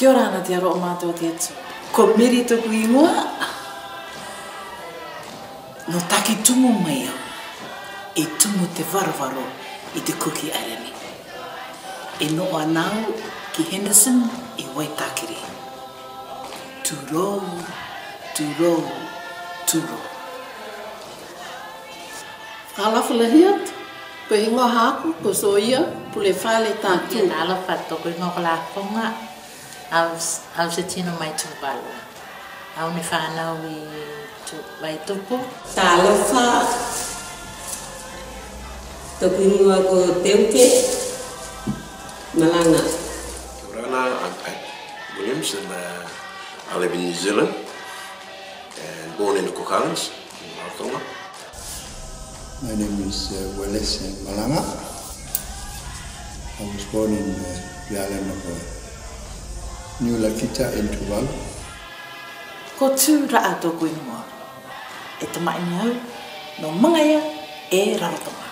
Kia ora ana te aro o mātua te atu. Ko miri tuku ingoa. No taki tumu mai au. E tumu te varvaro I te Cook Islands. E no anau ki Henderson I Waitakere. Tūrou, tūrou, tūrou. Halafala hiat. Ko ingoa haku, ko so ia. Pule whale tātu. Ia nāla whatoko ingoa la konga. Au se tino mai Tuvalo. Au ne whanau I Waitupu. Tālofa. Toko ingoa ko teuke. Malanga. Kia ora, I'm Pat Williams and I live in New Zealand and born in the Cook Islands in Malanga. My name is Wales Malanga. I was born in the island of New Lakita in Tuvalo. Ko tū ra'a tōku ingoa. E te mai ngau, no mangaia e rarotonga.